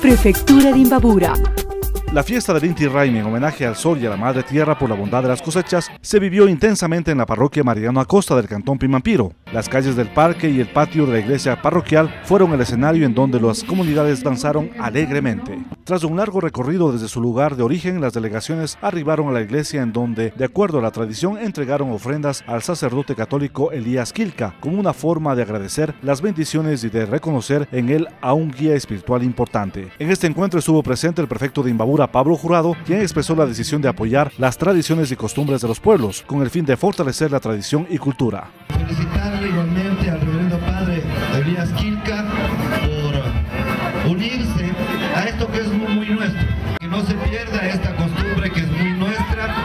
Prefectura de Imbabura. La fiesta del Inti Raymi, en homenaje al sol y a la madre tierra por la bondad de las cosechas, se vivió intensamente en la parroquia Mariano Acosta del cantón Pimampiro. Las calles del parque y el patio de la iglesia parroquial fueron el escenario en donde las comunidades danzaron alegremente. Tras un largo recorrido desde su lugar de origen, las delegaciones arribaron a la iglesia en donde, de acuerdo a la tradición, entregaron ofrendas al sacerdote católico Elías Quilca, como una forma de agradecer las bendiciones y de reconocer en él a un guía espiritual importante. En este encuentro estuvo presente el prefecto de Imbabura, Pablo Jurado, quien expresó la decisión de apoyar las tradiciones y costumbres de los pueblos con el fin de fortalecer la tradición y cultura. Felicitar igualmente al reverendo padre Elías Quilca por unirse a esto que es muy nuestro, que no se pierda esta costumbre que es muy nuestra.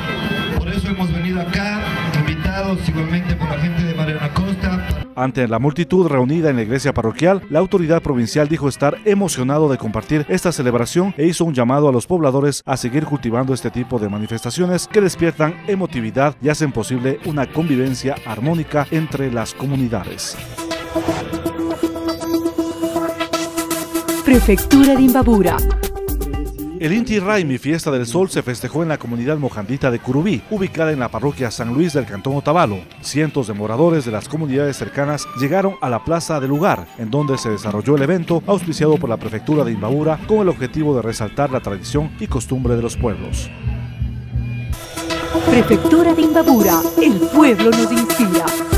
Por eso hemos venido acá, invitados igualmente por la gente de Mariano Acosta. Ante la multitud reunida en la iglesia parroquial, la autoridad provincial dijo estar emocionado de compartir esta celebración e hizo un llamado a los pobladores a seguir cultivando este tipo de manifestaciones que despiertan emotividad y hacen posible una convivencia armónica entre las comunidades. Prefectura de Imbabura. El Inti Raymi, Fiesta del Sol, se festejó en la comunidad Mojandita de Curubí, ubicada en la parroquia San Luis del cantón Otavalo. Cientos de moradores de las comunidades cercanas llegaron a la plaza del lugar, en donde se desarrolló el evento auspiciado por la Prefectura de Imbabura con el objetivo de resaltar la tradición y costumbre de los pueblos. Prefectura de Imbabura, el pueblo nos inspira.